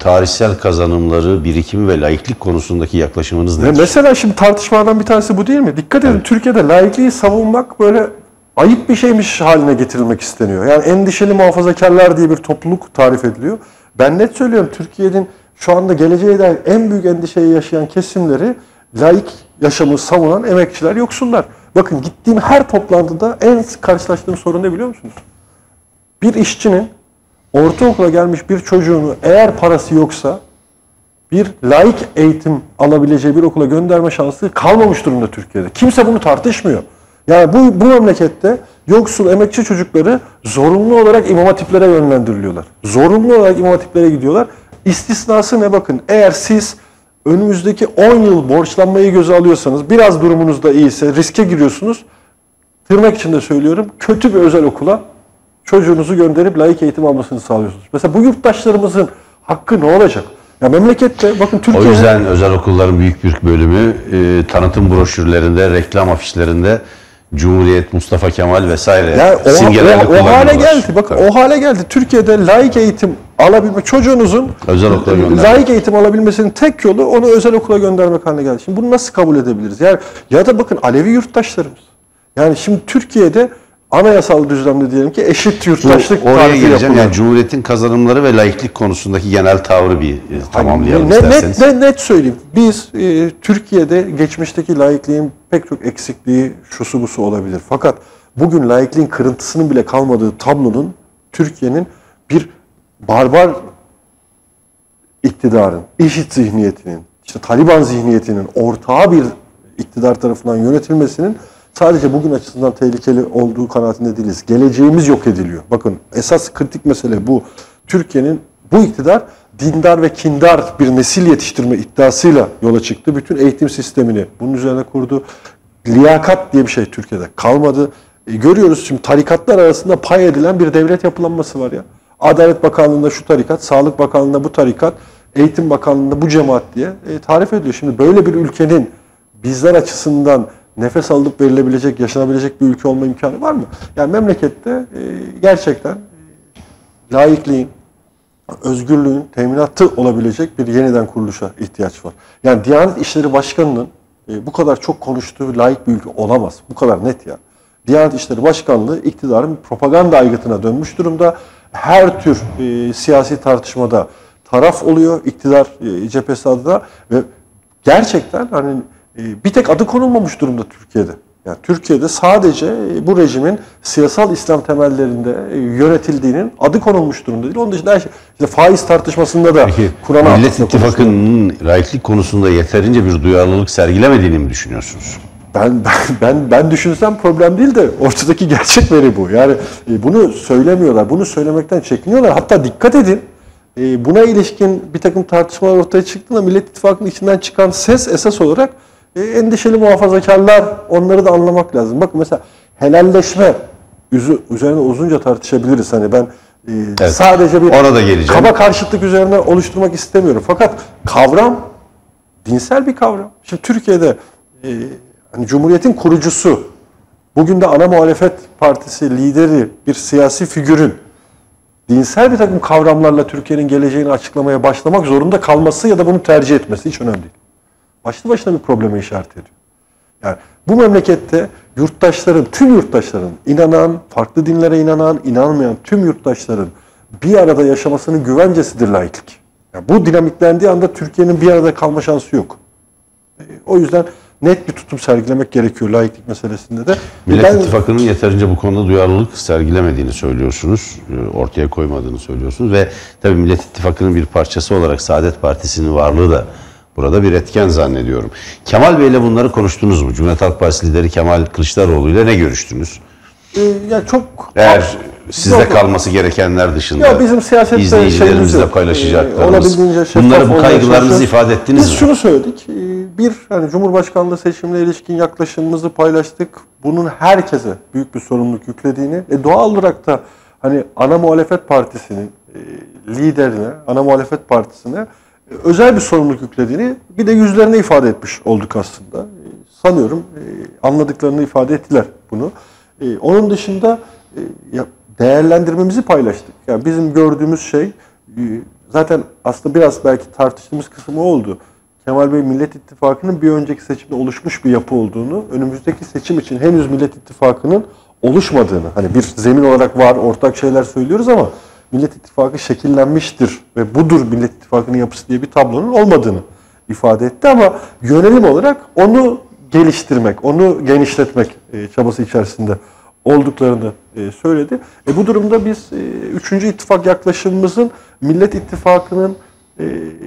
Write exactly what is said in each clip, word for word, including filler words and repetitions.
tarihsel kazanımları, birikimi ve laiklik konusundaki yaklaşımınız nedir? Mesela şimdi tartışmalardan bir tanesi bu değil mi? Dikkat edin, evet. Türkiye'de laikliği savunmak böyle ayıp bir şeymiş haline getirilmek isteniyor. Yani endişeli muhafazakarlar diye bir topluluk tarif ediliyor. Ben net söylüyorum, Türkiye'nin şu anda geleceğe dair en büyük endişeyi yaşayan kesimleri laik yaşamı savunan emekçiler, yoksullar. Bakın gittiğim her toplantıda en sık karşılaştığım sorun ne biliyor musunuz? Bir işçinin ortaokula gelmiş bir çocuğunu eğer parası yoksa bir laik eğitim alabileceği bir okula gönderme şansı kalmamış durumda Türkiye'de. Kimse bunu tartışmıyor. Yani bu, bu memlekette yoksul emekçi çocukları zorunlu olarak imam hatiplere yönlendiriliyorlar. Zorunlu olarak imam hatiplere gidiyorlar. İstisnası ne bakın? Eğer siz önümüzdeki on yıl borçlanmayı göze alıyorsanız, biraz durumunuz da iyiyse riske giriyorsunuz. Tırnak içinde söylüyorum, kötü bir özel okula çocuğunuzu gönderip laik eğitim almasını sağlıyorsunuz. Mesela bu yurttaşlarımızın hakkı ne olacak? Ya memlekette bakın Türkiye'de... O yüzden özel okulların büyük bir bölümü e, tanıtım broşürlerinde, reklam afişlerinde Cumhuriyet, Mustafa Kemal vesaire yani simgelerle kullanıyorlar. O hale geldi. Bakın evet. O hale geldi. Türkiye'de laik eğitim alabilme, çocuğunuzun özel okula laik eğitim alabilmesinin tek yolu onu özel okula göndermek haline geldi. Şimdi bunu nasıl kabul edebiliriz? Yani ya da bakın Alevi yurttaşlarımız. Yani şimdi Türkiye'de anayasal düzlemde diyelim ki eşit yurttaşlık tarifi yapılıyor. Yani Cumhuriyet'in kazanımları ve laiklik konusundaki genel tavrı bir e, tamamlayalım hani, isterseniz. Net, net, net söyleyeyim. Biz e, Türkiye'de geçmişteki laikliğin pek çok eksikliği, şusu busu olabilir. Fakat bugün laikliğin kırıntısının bile kalmadığı tablonun, Türkiye'nin bir barbar iktidarın, IŞİD zihniyetinin, işte Taliban zihniyetinin ortağı bir iktidar tarafından yönetilmesinin sadece bugün açısından tehlikeli olduğu kanaatinde değiliz. Geleceğimiz yok ediliyor. Bakın esas kritik mesele bu. Türkiye'nin bu iktidar dindar ve kindar bir nesil yetiştirme iddiasıyla yola çıktı. Bütün eğitim sistemini bunun üzerine kurdu. Liyakat diye bir şey Türkiye'de kalmadı. E, görüyoruz şimdi tarikatlar arasında pay edilen bir devlet yapılanması var ya. Adalet Bakanlığı'nda şu tarikat, Sağlık Bakanlığı'nda bu tarikat, Eğitim Bakanlığı'nda bu cemaat diye e, tarif ediliyor. Şimdi böyle bir ülkenin bizler açısından nefes alıp verilebilecek, yaşanabilecek bir ülke olma imkanı var mı? Yani memlekette e, gerçekten e, laikliğin, özgürlüğün teminatı olabilecek bir yeniden kuruluşa ihtiyaç var. Yani Diyanet İşleri Başkanı'nın e, bu kadar çok konuştuğu laik bir ülke olamaz. Bu kadar net ya. Diyanet İşleri Başkanlığı iktidarın propaganda aygıtına dönmüş durumda. Her tür e, siyasi tartışmada taraf oluyor iktidar e, cephesi adına ve gerçekten hani bir tek adı konulmamış durumda Türkiye'de. Yani Türkiye'de sadece bu rejimin siyasal İslam temellerinde yönetildiğinin adı konulmuş durumda değil. Onun dışında her şey. İşte faiz tartışmasında da Kur'an'a... Millet İttifakı'nın laiklik konusunda yeterince bir duyarlılık sergilemediğini mi düşünüyorsunuz? Ben, ben, ben, ben düşünsem problem değil de ortadaki gerçek veri bu. Yani bunu söylemiyorlar. Bunu söylemekten çekiniyorlar. Hatta dikkat edin. Buna ilişkin bir takım tartışmalar ortaya çıktığında Millet İttifakı'nın içinden çıkan ses esas olarak E, endişeli muhafazakarlar, onları da anlamak lazım. Bak mesela helalleşme üzerine uzunca tartışabiliriz. Hani ben e, evet, sadece bir kaba karşıtlık üzerine oluşturmak istemiyorum. Fakat kavram dinsel bir kavram. Şimdi Türkiye'de e, hani Cumhuriyet'in kurucusu, bugün de ana muhalefet partisi lideri bir siyasi figürün dinsel bir takım kavramlarla Türkiye'nin geleceğini açıklamaya başlamak zorunda kalması ya da bunu tercih etmesi hiç önemli değil. Başlı başına bir probleme işaret ediyor. Yani bu memlekette yurttaşların, tüm yurttaşların, inanan, farklı dinlere inanan, inanmayan tüm yurttaşların bir arada yaşamasının güvencesidir laiklik. Yani bu dinamiklendiği anda Türkiye'nin bir arada kalma şansı yok. E, o yüzden net bir tutum sergilemek gerekiyor laiklik meselesinde de. Millet ben, İttifakı'nın yeterince bu konuda duyarlılık sergilemediğini söylüyorsunuz, ortaya koymadığını söylüyorsunuz ve tabii Millet İttifakı'nın bir parçası olarak Saadet Partisi'nin varlığı da burada bir etken zannediyorum. Kemal Bey'le bunları konuştunuz mu? Cumhuriyet Halk Partisi lideri Kemal Kılıçdaroğlu ile ne görüştünüz? Ee, ya çok eğer sizde kalması gerekenler dışında ya bizim izleyicilerimizle paylaşacaklarımız. E, bunları, bu kaygılarınızı ifade ettiniz Biz mi? Biz şunu söyledik. Bir, hani Cumhurbaşkanlığı seçimine ilişkin yaklaşımımızı paylaştık. Bunun herkese büyük bir sorumluluk yüklediğini, e, doğal olarak da hani ana muhalefet partisinin e, liderine, ana muhalefet partisine özel bir sorumluluk yüklediğini, bir de yüzlerine ifade etmiş olduk aslında. Sanıyorum anladıklarını ifade ettiler bunu. Onun dışında değerlendirmemizi paylaştık. Yani bizim gördüğümüz şey zaten aslında biraz belki tartıştığımız kısmı oldu. Kemal Bey, Millet İttifakı'nın bir önceki seçimde oluşmuş bir yapı olduğunu, önümüzdeki seçim için henüz Millet İttifakı'nın oluşmadığını, hani bir zemin olarak var, ortak şeyler söylüyoruz ama Millet İttifakı şekillenmiştir ve budur Millet İttifakı'nın yapısı diye bir tablonun olmadığını ifade etti ama yönelim olarak onu geliştirmek, onu genişletmek çabası içerisinde olduklarını söyledi. E bu durumda biz üçüncü ittifak yaklaşımımızın Millet İttifakı'nın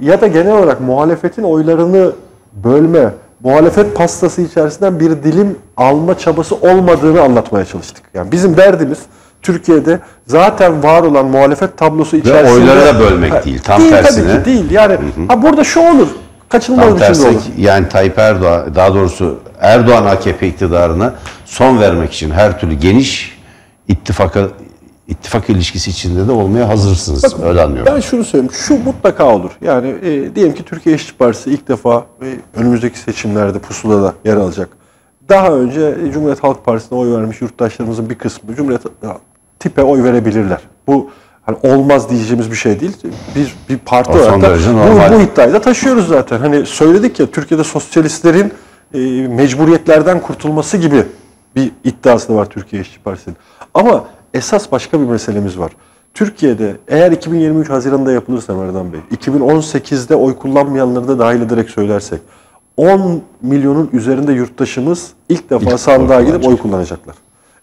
ya da genel olarak muhalefetin oylarını bölme, muhalefet pastası içerisinden bir dilim alma çabası olmadığını anlatmaya çalıştık. Yani bizim derdimiz Türkiye'de zaten var olan muhalefet tablosu içerisinde... Ve oyları da bölmek değil, tam değil, tersine. Tabii ki değil. Yani, hı hı. Ha, burada şu olur, kaçınılmaz bir şey olur. Yani Tayyip Erdoğan, daha doğrusu Erdoğan A K P iktidarına son vermek için her türlü geniş ittifaka, ittifak ilişkisi içinde de olmaya hazırsınız. Bakın, öyle anlıyorum. Ben şunu söyleyeyim, şu mutlaka olur. Yani e, diyelim ki Türkiye İşçi Partisi ilk defa e, önümüzdeki seçimlerde pusulada yer alacak. Daha önce e, Cumhuriyet Halk Partisi'ne oy vermiş yurttaşlarımızın bir kısmı Cumhuriyet tipe oy verebilirler. Bu hani olmaz diyeceğimiz bir şey değil. Bir, bir parti olarak da bu, bu iddiayı da taşıyoruz zaten. Hani söyledik ya, Türkiye'de sosyalistlerin e, mecburiyetlerden kurtulması gibi bir iddiası da var Türkiye İşçi Partisi'nin. Ama esas başka bir meselemiz var. Türkiye'de eğer iki bin yirmi üç Haziran'da yapılırsa Merdan Bey, iki bin on sekizde oy kullanmayanları da dahil ederek söylersek, on milyonun üzerinde yurttaşımız ilk defa sandığa gidip oy kullanacaklar.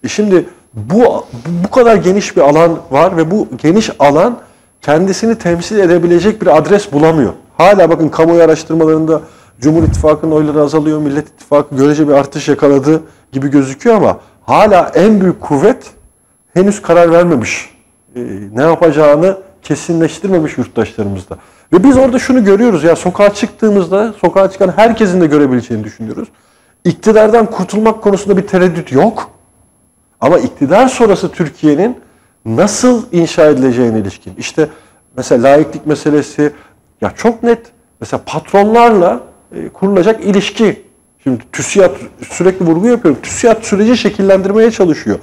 E şimdi bu bu kadar geniş bir alan var ve bu geniş alan kendisini temsil edebilecek bir adres bulamıyor. Hala bakın kamuoyu araştırmalarında Cumhur İttifakı'nın oyları azalıyor, Millet İttifakı görece bir artış yakaladı gibi gözüküyor ama hala en büyük kuvvet henüz karar vermemiş, e, ne yapacağını kesinleştirmemiş yurttaşlarımızda. Ve biz orada şunu görüyoruz, ya sokağa çıktığımızda sokağa çıkan herkesin de görebileceğini düşünüyoruz. İktidardan kurtulmak konusunda bir tereddüt yok. Ama iktidar sonrası Türkiye'nin nasıl inşa edileceğine ilişkin. İşte mesela laiklik meselesi, ya çok net. Mesela patronlarla e, kurulacak ilişki. Şimdi TÜSİAD sürekli vurgu yapıyorum. TÜSİAD süreci şekillendirmeye çalışıyor.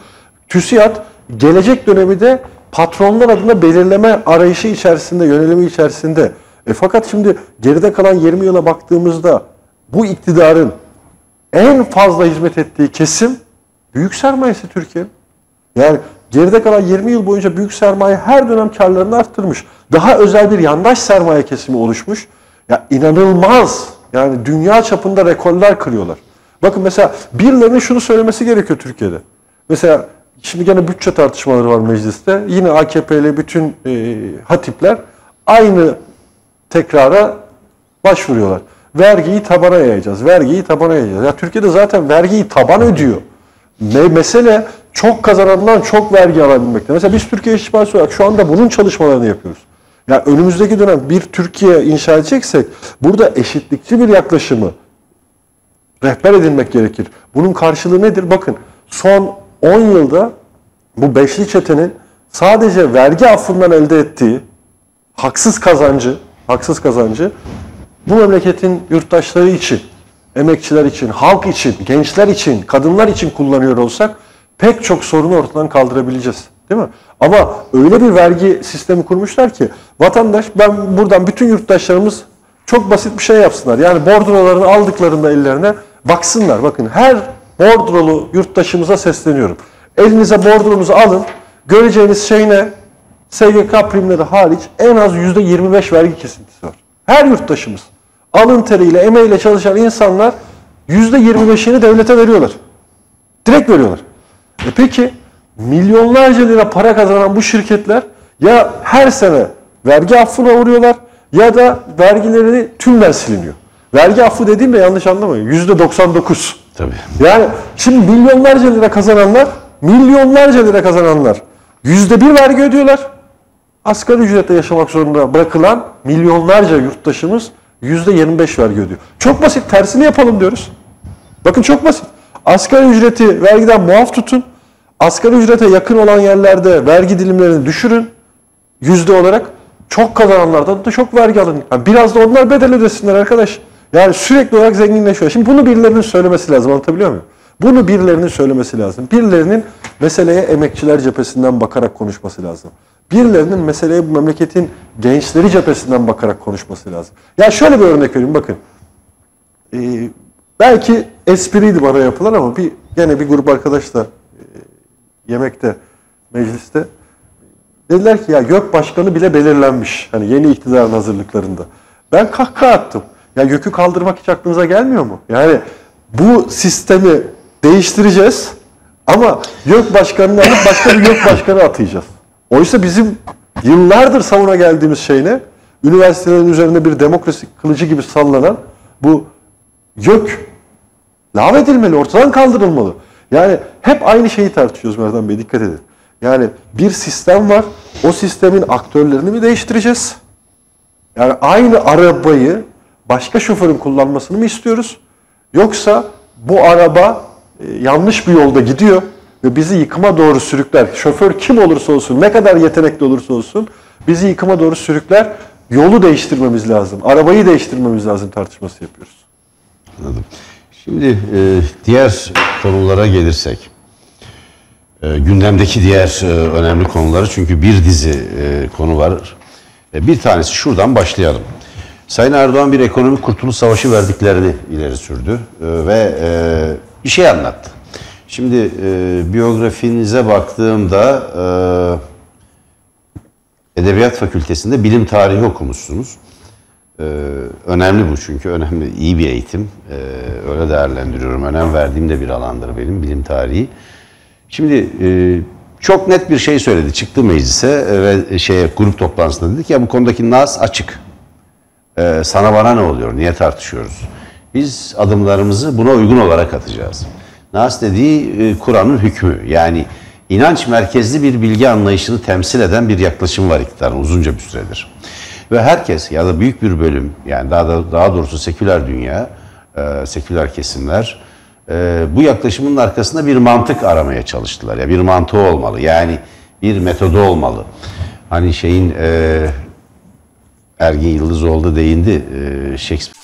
TÜSİAD gelecek dönemi de patronlar adına belirleme arayışı içerisinde, yönelimi içerisinde. E fakat şimdi geride kalan yirmi yıla baktığımızda bu iktidarın en fazla hizmet ettiği kesim büyük sermayesi Türkiye'nin. Yani geride kalan yirmi yıl boyunca büyük sermaye her dönem karlarını arttırmış. Daha özel bir yandaş sermaye kesimi oluşmuş. Ya inanılmaz. Yani dünya çapında rekorlar kırıyorlar. Bakın mesela birilerinin şunu söylemesi gerekiyor Türkiye'de. Mesela şimdi gene bütçe tartışmaları var mecliste. Yine A K P'li bütün e, hatipler aynı tekrara başvuruyorlar. Vergiyi tabana yayacağız. Vergiyi tabana yayacağız. Ya Türkiye'de zaten vergiyi taban ödüyor. Me mesele çok kazanandan çok vergi alabilmekte. Mesela biz Türkiye İşçi Partisi olarak şu anda bunun çalışmalarını yapıyoruz. Ya yani önümüzdeki dönem bir Türkiye inşa edeceksek burada eşitlikçi bir yaklaşımı rehber edinmek gerekir. Bunun karşılığı nedir? Bakın son on yılda bu beşli çetenin sadece vergi affından elde ettiği haksız kazancı, haksız kazancı bu memleketin yurttaşları için, emekçiler için, halk için, gençler için, kadınlar için kullanıyor olsak pek çok sorunu ortadan kaldırabileceğiz. Değil mi? Ama öyle bir vergi sistemi kurmuşlar ki vatandaş, ben buradan bütün yurttaşlarımız çok basit bir şey yapsınlar. Yani bordrolarını aldıklarında ellerine baksınlar. Bakın her bordrolu yurttaşımıza sesleniyorum. Elinize bordronuzu alın. Göreceğiniz şey ne? S G K primleri hariç en az yüzde yirmi beş vergi kesintisi var. Her yurttaşımız. Alın teriyle, emeğiyle çalışan insanlar yüzde yirmi beşini devlete veriyorlar. Direkt veriyorlar. E peki milyonlarca lira para kazanan bu şirketler ya her sene vergi affına uğruyorlar ya da vergilerini tümden siliniyor. Vergi affı dediğimde yanlış anlamayın. yüzde doksan dokuz. Tabii. Yani şimdi milyonlarca lira kazananlar, milyonlarca lira kazananlar yüzde bir vergi ödüyorlar. Asgari ücretle yaşamak zorunda bırakılan milyonlarca yurttaşımız yüzde yirmi beş vergi ödüyor. Çok basit, tersini yapalım diyoruz. Bakın çok basit. Asgari ücreti vergiden muaf tutun. Asgari ücrete yakın olan yerlerde vergi dilimlerini düşürün. Yüzde olarak çok kazananlardan da çok vergi alın. Yani biraz da onlar bedel ödesinler arkadaş. Yani sürekli olarak zenginleşiyor. Şimdi bunu birilerinin söylemesi lazım, anlatabiliyor muyum? Bunu birilerinin söylemesi lazım. Birilerinin meseleye emekçiler cephesinden bakarak konuşması lazım. Birilerinin meseleye bu memleketin gençleri cephesinden bakarak konuşması lazım. Ya şöyle bir örnek vereyim, bakın. Ee, belki espriydi bana yapılan ama bir gene bir grup arkadaşla e, yemekte, mecliste dediler ki ya YÖK başkanı bile belirlenmiş. Hani yeni iktidarın hazırlıklarında. Ben kahkaha attım. Ya YÖK'ü kaldırmak hiç aklınıza gelmiyor mu? Yani bu sistemi değiştireceğiz ama YÖK başkanını alıp başka bir YÖK başkanı atayacağız. Oysa bizim yıllardır savuna geldiğimiz şey ne? Üniversitelerin üzerinde bir demokrasi kılıcı gibi sallanan bu YÖK lağvedilmeli, ortadan kaldırılmalı. Yani hep aynı şeyi tartışıyoruz Merdan Bey, dikkat edin. Yani bir sistem var, o sistemin aktörlerini mi değiştireceğiz? Yani aynı arabayı başka şoförün kullanmasını mı istiyoruz? Yoksa bu araba yanlış bir yolda gidiyor ve bizi yıkıma doğru sürükler. Şoför kim olursa olsun, ne kadar yetenekli olursa olsun bizi yıkıma doğru sürükler. Yolu değiştirmemiz lazım, arabayı değiştirmemiz lazım tartışması yapıyoruz. Anladım. Şimdi e, diğer konulara gelirsek, e, gündemdeki diğer e, önemli konuları, çünkü bir dizi e, konu var. E, bir tanesi, şuradan başlayalım. Sayın Erdoğan bir ekonomik kurtuluş savaşı verdiklerini ileri sürdü e, ve e, bir şey anlattı. Şimdi e, biyografinize baktığımda e, Edebiyat Fakültesi'nde bilim tarihi okumuşsunuz. Ee, önemli bu, çünkü önemli, iyi bir eğitim, ee, öyle değerlendiriyorum, önem verdiğim de bir alandır benim bilim tarihi. Şimdi e, çok net bir şey söyledi, çıktı meclise ve şeye, grup toplantısında dedi ki ya bu konudaki naz açık, ee, sana bana ne oluyor, niye tartışıyoruz, biz adımlarımızı buna uygun olarak atacağız. Naz dediği e, Kur'an'ın hükmü, yani inanç merkezli bir bilgi anlayışını temsil eden bir yaklaşım var iktidarın uzunca bir süredir. Ve herkes ya da büyük bir bölüm, yani daha da, daha doğrusu seküler dünya, e, seküler kesimler e, bu yaklaşımın arkasında bir mantık aramaya çalıştılar. Ya bir mantığı olmalı, yani bir metodu olmalı. Hani şeyin e, Ergin Yıldız oldu değindi e, Shakespeare.